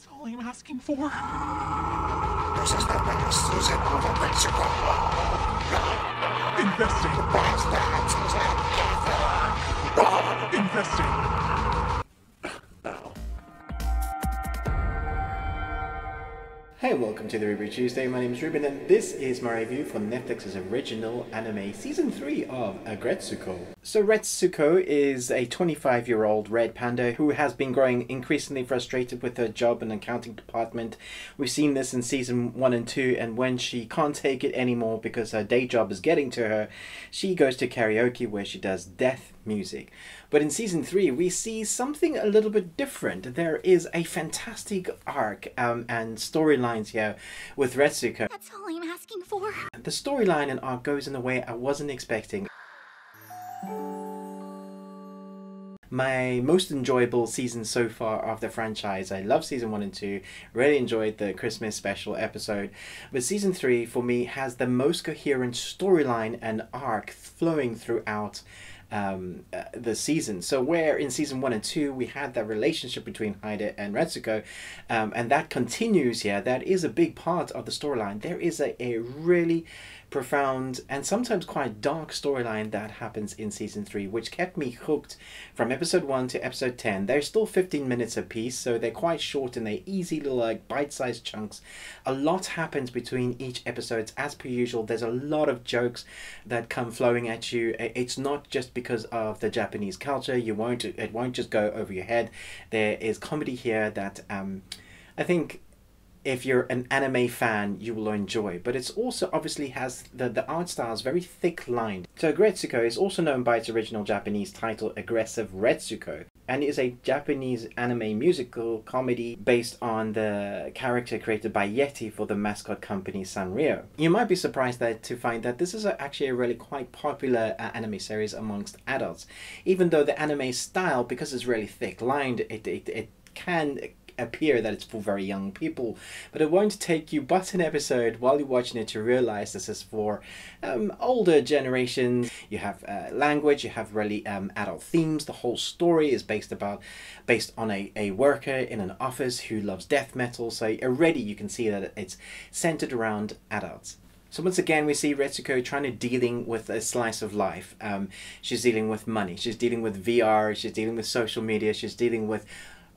That's all I'm asking for. This is the way Susan of Aggretsuko. Investing. Hey, welcome to The Ruby Tuesday. My name is Ruben and this is my review for Netflix's original anime Season 3 of Aggretsuko. So Retsuko is a 25-year-old red panda who has been growing increasingly frustrated with her job in the accounting department. We've seen this in Season 1 and 2, and when she can't take it anymore because her day job is getting to her, she goes to karaoke where she does death music. But in Season 3 we see something a little bit different. There is a fantastic arc and storylines here with Retsuko. That's all I'm asking for. The storyline and arc goes in a way I wasn't expecting. My most enjoyable season so far of the franchise. I love Season 1 and 2, really enjoyed the Christmas special episode, but Season 3 for me has the most coherent storyline and arc flowing throughout the season. So where in Season 1 and 2 we had that relationship between Haida and Retsuko, and that continues here. That is a big part of the storyline. There is a really profound and sometimes quite dark storyline that happens in Season 3, which kept me hooked from Episode 1 to Episode 10. They're still 15 minutes apiece, so they're quite short and they're easy little like bite-sized chunks. A lot happens between each episode as per usual. There's a lot of jokes that come flowing at you. It's not just because of the Japanese culture, it won't just go over your head. There is comedy here that I think if you're an anime fan you will enjoy, but it's also obviously has the art style is very thick lined. So Aggretsuko is also known by its original Japanese title Aggressive Retsuko, and is a Japanese anime musical comedy based on the character created by Yeti for the mascot company Sanrio. You might be surprised to find that this is actually a really quite popular anime series amongst adults. Even though the anime style, because it's really thick lined, it can appear that it's for very young people, but it won't take you but an episode while you're watching it to realize this is for older generations. You have language, you have really adult themes. The whole story is based on a worker in an office who loves death metal, so already you can see that it's centered around adults. So once again we see Retsuko trying to dealing with a slice of life. She's dealing with money, she's dealing with VR, she's dealing with social media, she's dealing with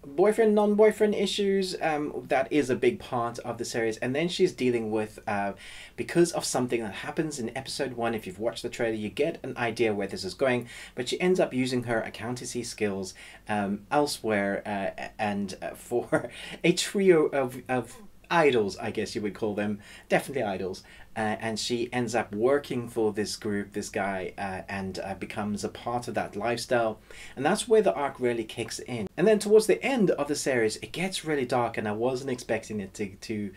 boyfriend, non-boyfriend issues. That is a big part of the series, and then she's dealing with because of something that happens in Episode 1. If you've watched the trailer you get an idea where this is going, but she ends up using her accountancy skills elsewhere and for a trio of idols, I guess you would call them, definitely idols, and she ends up working for this group, this guy, and becomes a part of that lifestyle, and that's where the arc really kicks in. And then towards the end of the series it gets really dark, and I wasn't expecting it to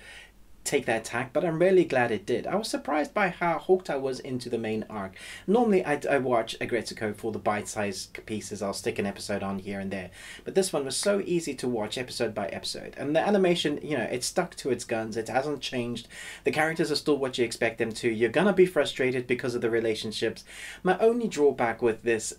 take that tack, but I'm really glad it did. I was surprised by how hooked I was into the main arc. Normally I watch Aggretsuko for the bite-sized pieces. I'll stick an episode on here and there, but this one was so easy to watch episode by episode, and the animation, you know, it's stuck to its guns, it hasn't changed, the characters are still what you expect them to. You're gonna be frustrated because of the relationships. My only drawback with this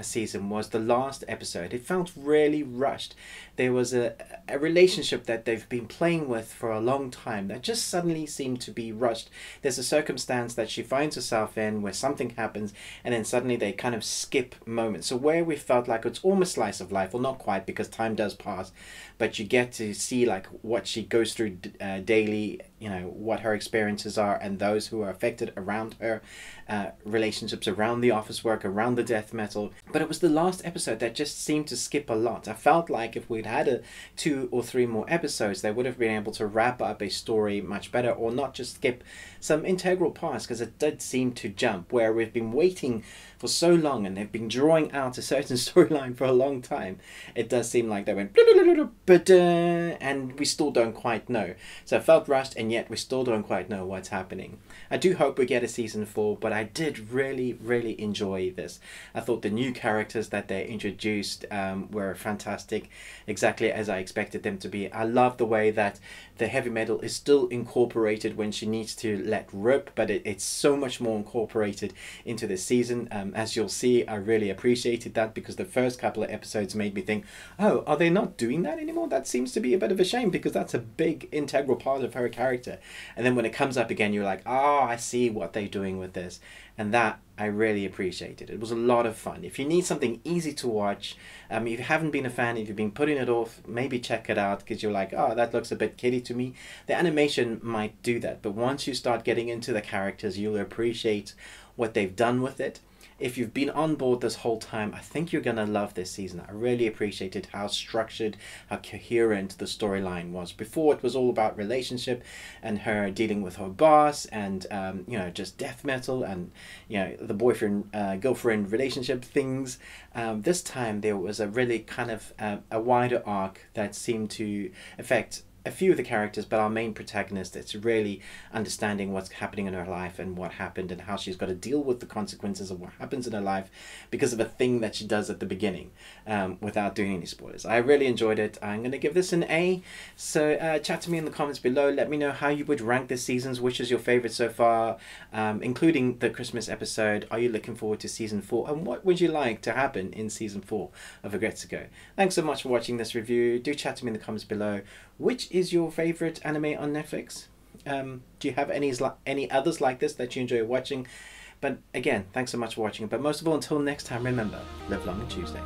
season was the last episode. It felt really rushed. There was a relationship that they've been playing with for a long time that just suddenly seemed to be rushed. There's a circumstance that she finds herself in where something happens, and then suddenly they kind of skip moments. So where we felt like it's almost slice of life, well, not quite because time does pass, but you get to see like what she goes through daily, you know, what her experiences are and those who are affected around her, relationships around the office work, around the death metal. But it was the last episode that just seemed to skip a lot. I felt like if we'd had 2 or 3 more episodes they would have been able to wrap up a story much better, or not just skip some integral parts, because it did seem to jump where we've been waiting for so long and they've been drawing out a certain storyline for a long time. It does seem like they went and we still don't quite know. So it felt rushed, and yet we still don't quite know what's happening. I do hope we get a Season 4, but I did really enjoy this. I thought the new characters that they introduced were fantastic, exactly as I expected them to be. I love the way that the heavy metal is still incorporated when she needs to let rip, but it's so much more incorporated into this season. As you'll see, I really appreciated that, because the first couple of episodes made me think, oh, are they not doing that anymore? That seems to be a bit of a shame, because that's a big integral part of her character. And then when it comes up again, you're like, oh, I see what they're doing with this. And that I really appreciated. It was a lot of fun. If you need something easy to watch, if you haven't been a fan, if you've been putting it off, maybe check it out, because you're like, oh, that looks a bit kiddie to me. The animation might do that, but once you start getting into the characters, you'll appreciate what they've done with it. If you've been on board this whole time, I think you're gonna love this season. I really appreciated how structured, how coherent the storyline was. Before, it was all about relationship and her dealing with her boss, and just death metal, and the boyfriend girlfriend relationship things. This time there was a really kind of a wider arc that seemed to affect a few of the characters, but our main protagonist, it's really understanding what's happening in her life and what happened and how she's got to deal with the consequences of what happens in her life because of a thing that she does at the beginning, without doing any spoilers. I really enjoyed it. I'm going to give this an A. So chat to me in the comments below. Let me know how you would rank this season's, which is your favorite so far, including the Christmas episode. Are you looking forward to season 4? And what would you like to happen in season 4 of Aggretsuko? Thanks so much for watching this review. Do chat to me in the comments below. Which is your favorite anime on Netflix? Do you have any others like this that you enjoy watching? But again, thanks so much for watching. But most of all, until next time, remember, live long and Tuesday.